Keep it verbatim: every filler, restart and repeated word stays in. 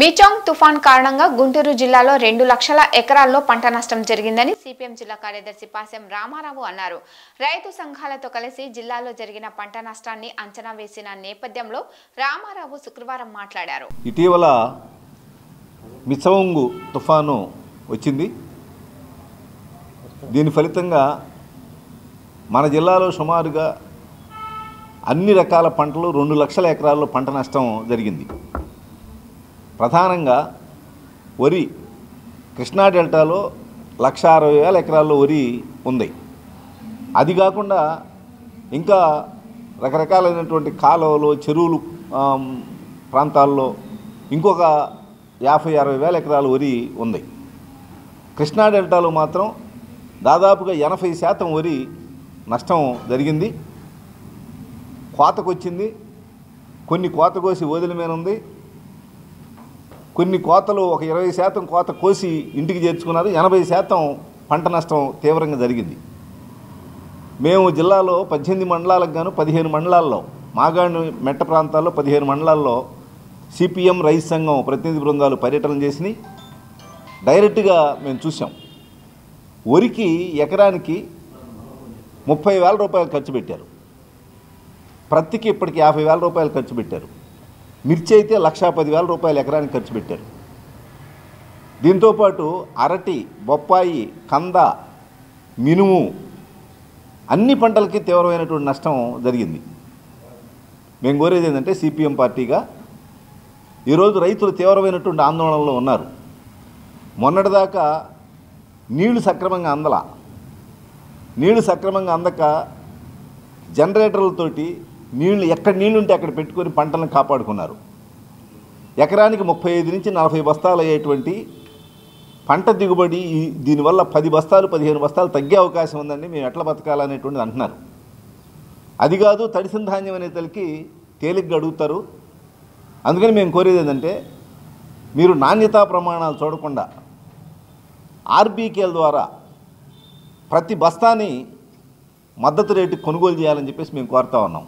మీచంగ్ తుఫాన్ కారణంగా గుంటూరు జిల్లాలో రెండు లక్షల ఎకరాల్లో పంట నష్టం జరిగిందని సి పి ఎం జిల్లా కార్యదర్శి పాసెం రామారావు అన్నారు. రైతు సంఘాలతో కలిసి జిల్లాలో జరిగిన పంట నష్టాన్ని అంచనా వేసిన నేపథ్యంలో రామారావు శుక్రవారం మాట్లాడారు. ఇటీవల మీచంగ్ తుఫాను వచ్చింది. దీని ఫలితంగా మన జిల్లాలో సుమారుగా అన్ని రకాల పంటలు రెండు లక్షల ఎకరాల్లో పంట నష్టం జరిగింది. ప్రధానంగా వరి కృష్ణా డెల్టాలో లక్ష అరవై వేల ఎకరాల్లో వరి ఉంది. అది కాకుండా ఇంకా రకరకాలైనటువంటి కాలువలు చెరువులు ప్రాంతాల్లో ఇంకొక యాభై అరవై వేల ఎకరాల వరి ఉంది. కృష్ణా డెల్టాలో మాత్రం దాదాపుగా ఎనభై శాతం వరి నష్టం జరిగింది. కోతకొచ్చింది, కొన్ని కోత కోసి వదిలిమేనుంది, కొన్ని కోతలు ఒక ఇరవై శాతం కోత కోసి ఇంటికి చేర్చుకున్నారు. ఎనభై శాతం పంట నష్టం తీవ్రంగా జరిగింది. మేము జిల్లాలో పద్దెనిమిది మండలాలకు గాను పదిహేను మండలాల్లో మాగాణి మెట్ట ప్రాంతాల్లో పదిహేను మండలాల్లో సి పి ఎం రైతు సంఘం ప్రతినిధి బృందాలు పర్యటన చేసినాయి. డైరెక్ట్గా మేము చూసాం. వరికి ఎకరానికి ముప్పై వేల రూపాయలు ఖర్చు పెట్టారు, ప్రతికి ఇప్పటికి యాభై వేల రూపాయలు ఖర్చు పెట్టారు. మిర్చి అయితే లక్షా పదివేల రూపాయలు ఎకరానికి ఖర్చు పెట్టారు. దీంతోపాటు అరటి, బొప్పాయి, కంద, మినుము అన్ని పంటలకి తీవ్రమైనటువంటి నష్టం జరిగింది. మేము కోరేది ఏంటంటే సి పి ఎం పార్టీగా ఈరోజు రైతులు తీవ్రమైనటువంటి ఆందోళనలో ఉన్నారు. మొన్నటిదాకా నీళ్లు సక్రమంగా అందలా నీళ్లు సక్రమంగా అందక జనరేటర్లతోటి నీళ్లు ఎక్కడ నీళ్ళుంటే అక్కడ పెట్టుకొని పంటలను కాపాడుకున్నారు. ఎకరానికి ముప్పై ఐదు నుంచి నలభై బస్తాలు అయ్యేటువంటి పంట దిగుబడి దీనివల్ల పది బస్తాలు పదిహేను బస్తాలు తగ్గే అవకాశం ఉందండి, మేము ఎట్లా బతకాలనేటువంటిది అంటున్నారు. అది కాదు, తడిసిన ధాన్యం అనే తలకి తేలిగ్గా అడుగుతారు. అందుకని మేము కోరేది ఏంటంటే మీరు నాణ్యతా ప్రమాణాలు చూడకుండా ఆర్ బి కేల ద్వారా ప్రతి బస్తాని మద్దతు రేటు కొనుగోలు చేయాలని చెప్పేసి మేము కోరుతా ఉన్నాం.